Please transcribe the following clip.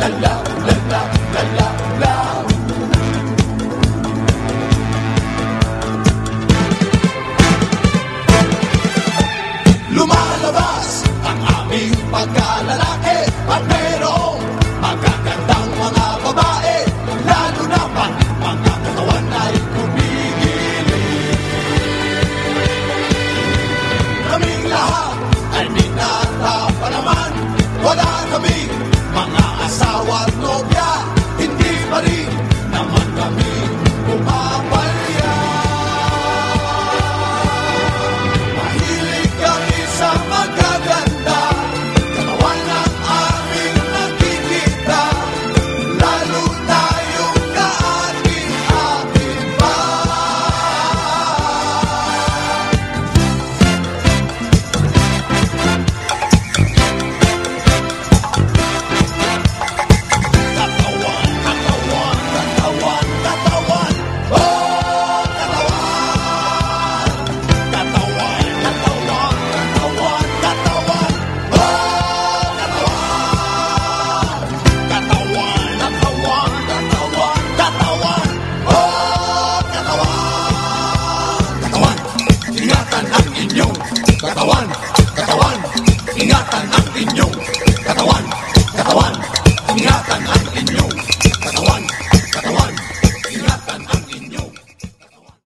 Lumalabas ang aming pagkalalaki at mayroong magagandang mga babae, lalo na pag mga katawan ay kumikilig. Kaming lahat ay binata pa naman, wala kaming mga asawa at nobya, hindi pa rin naman kami pumapalya. Ingatan ang inyong katawan, ingatan ang inyong